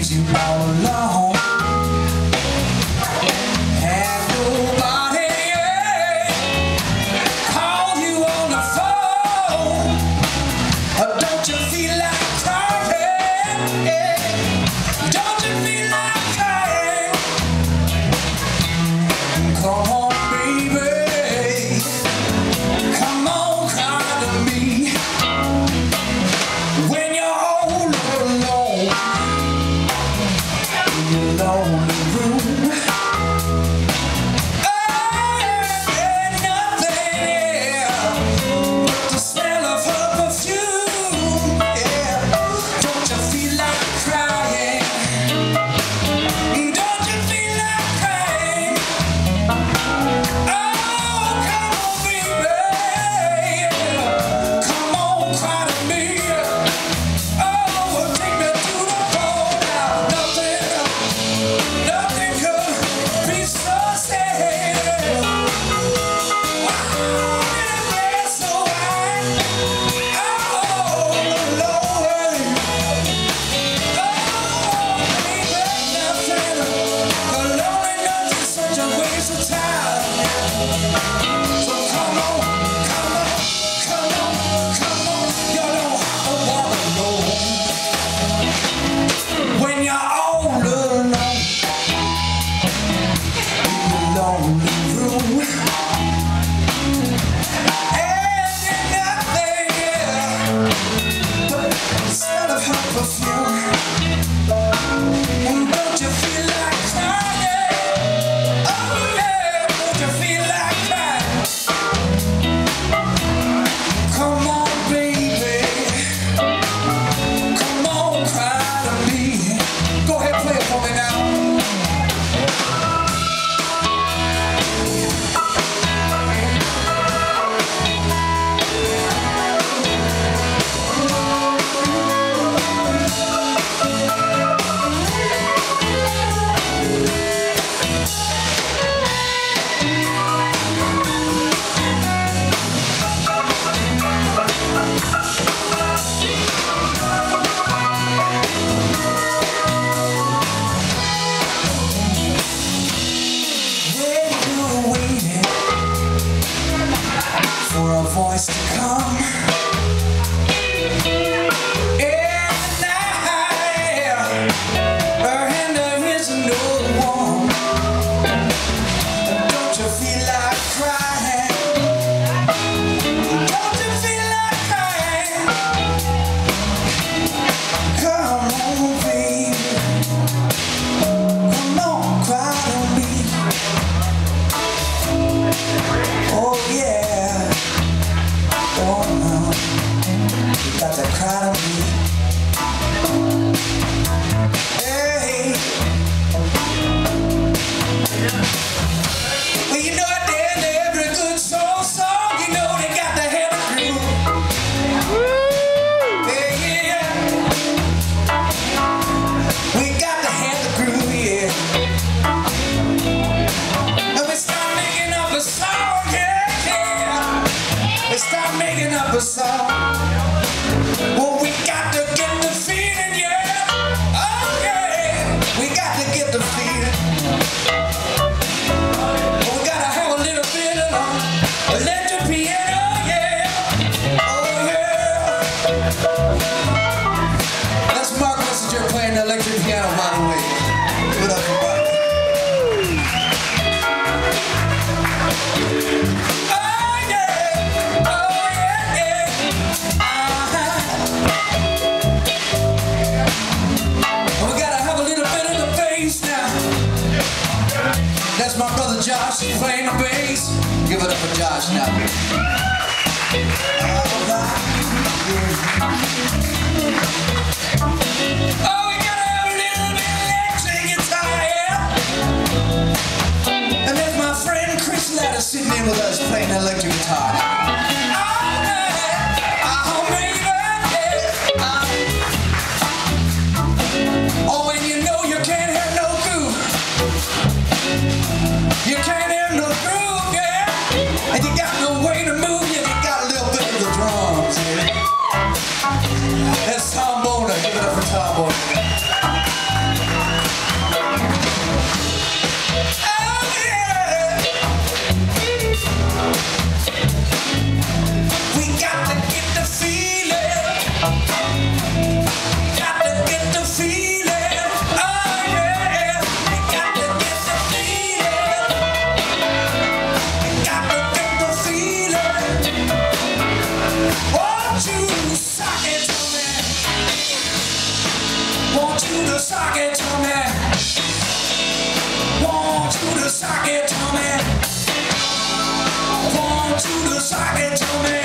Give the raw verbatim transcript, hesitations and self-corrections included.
leaves you all alone. Have nobody call you on the phone. Or don't you feel like crying? Don't you feel like crying? Come on, baby. Come on, cry to me. When you're all alone in your lonely room, oh, ain't nothing, yeah, but the smell of her perfume, yeah. Don't you feel like crying? Don't you feel like crying? Oh, come on, baby, yeah. Come on, cry to me. Oh, take me to the phone now. Nothing. Nothing could be so sad. Wow, it feels so right. Oh, Lord. Oh, ain't that nothing? The loneliness is such a waste of time. So come on, come on, come on, come on. You don't have to walk alone. When you're all alone, lonely room, and you're nothing, yeah, but the smell of her perfume. And don't you feel like crying? Oh yeah, don't you feel like crying? Come on, baby, come on, cry to me. Go ahead, play it for me now. Voice to come in the night, and there is no one. Don't you feel like crying? Don't you feel like crying? Come on, baby, come on, cry to me. Oh yeah. Oh no, you got to cry to me. Hey, well, you know at the end of every good soul song, you know they got to have a groove. Yeah, yeah, we got to have the groove, yeah. And we start making up a song, yeah, yeah. We start making up a song. Well, we got to get the feeling, yeah. Oh, yeah. We got to get the feeling. Well, we gotta have a little bit of uh, electric piano, yeah. Oh, yeah. That's Mark Wessenger playing the electric piano, by the way. What up, everybody? Oh, yeah. That's my brother Josh, he's playing the bass. Give it up for Josh now. Oh, we gotta have a little bit of electric guitar, yeah. And there's my friend Chris Latta sitting in with us playing the electric guitar now. Oh, baby, yeah. Oh, oh, and you know you can't have no goo. You can't have no groove, yeah. And you got no way to move, yeah. You got a little bit of the drums, yeah. That's Tom Boner. Give it up for Tom Boner. Sock it to me. Want you to sock it to me. Want you to sock it to me.